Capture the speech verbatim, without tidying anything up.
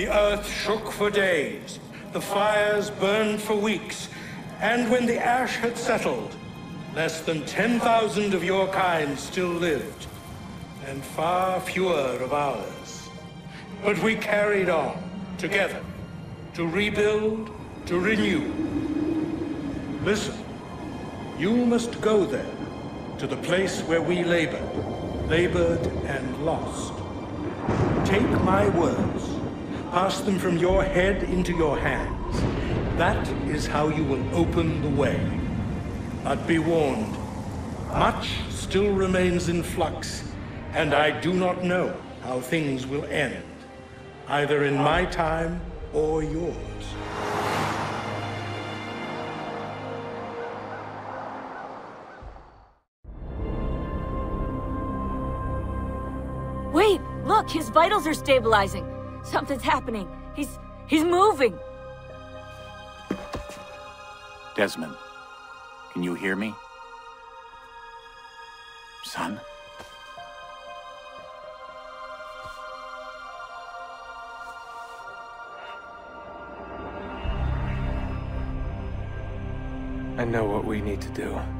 The earth shook for days, the fires burned for weeks, and when the ash had settled, less than ten thousand of your kind still lived, and far fewer of ours. But we carried on, together, to rebuild, to renew. Listen, you must go there, to the place where we labored, labored and lost. Take my words, pass them from your head into your hands. That is how you will open the way. But be warned, much still remains in flux, and I do not know how things will end, either in my time or yours. Wait, look, his vitals are stabilizing. Something's happening. He's... he's moving. Desmond, can you hear me? Son? I know what we need to do.